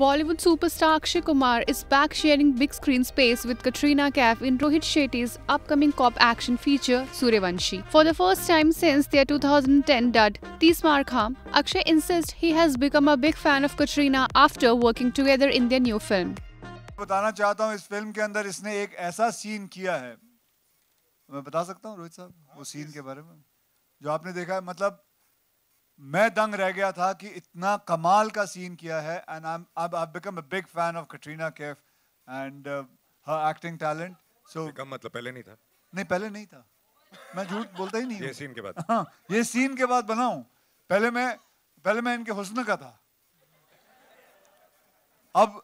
Bollywood superstar Akshay Kumar is back sharing big screen space with Katrina Kaif in Rohit Shetty's upcoming cop action feature Sooryavanshi. For the first time since their 2010 dud Tees Maar Khan, Akshay insists he has become a big fan of Katrina after working together in their new film. बताना चाहता हूं, इस film के अंदर इसने एक ऐसा scene किया है, मैं बता सकता हूं रोहित साहब वो सीन के बारे में जो आपने देखा है, मतलब मैं दंग रह गया था कि इतना कमाल का सीन किया है. And I become a big fan of Katrina Kaif and her acting talent. So मतलब पहले नहीं था मैं झूठ बोलता ही नहीं. ये सीन के बाद बनाऊं. पहले मैं इनके हुस्न का था, अब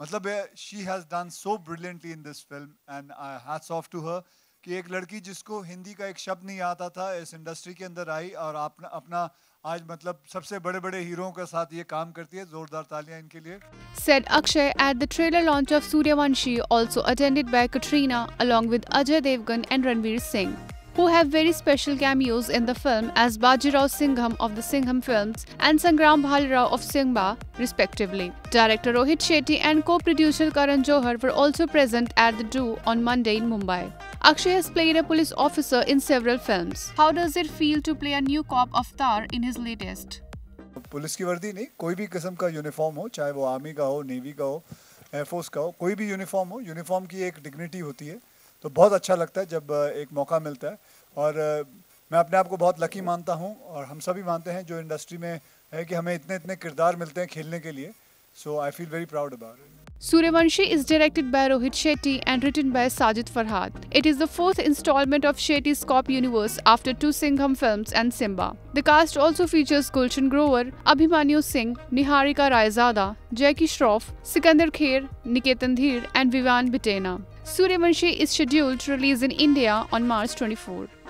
मतलब she has done so brilliantly in this film and hats off to her कि एक लड़की जिसको हिंदी का एक शब्द नहीं आता था इस इंडस्ट्री के अंदर आई और अपना आज मतलब सबसे बड़े-बड़े हीरों के साथ ये काम करती है. जोरदार तालियां इनके लिए. Said Akshay at the trailer launch of Sooryavanshi, also attended by Katrina along with Ajay Devgn and Ranveer Singh, who have very special cameos in the film as Bajirao Singham of the Singham films and Sangram Bhalerao of Simmba, respectively. Director Rohit Shetty and co-producer Karan Johar were also present at the do on Monday in Mumbai. Akshay has played a police officer in several films. How does it feel to play a new cop avatar in his latest? Police की वर्दी नहीं, कोई भी किस्म का uniform हो, चाहे वो आर्मी का हो, नेवी का हो, एयरफोर्स का हो, कोई भी यूनिफॉर्म हो, यूनिफॉर्म की एक डिग्निटी होती है. तो बहुत अच्छा लगता है जब एक मौका मिलता है और मैं अपने आप को बहुत लकी मानता हूं और हम सभी मानते हैं जो इंडस्ट्री में है कि हमें इतने किरदार मिलते हैं खेलने के लिए. So I feel very proud about it. Sooryavanshi is directed by Rohit Shetty and written by Sajid Farhad. It is the fourth instalment of Shetty's cop universe after two Singham films and Simmba. The cast also features Gulshan Grover, Abhimanyu Singh, Niharika Raizada, Jackie Shroff, Sikandar Kher, Nikitin Dheer and Vivan Bhatena. Sooryavanshi is scheduled to release in India on March 24.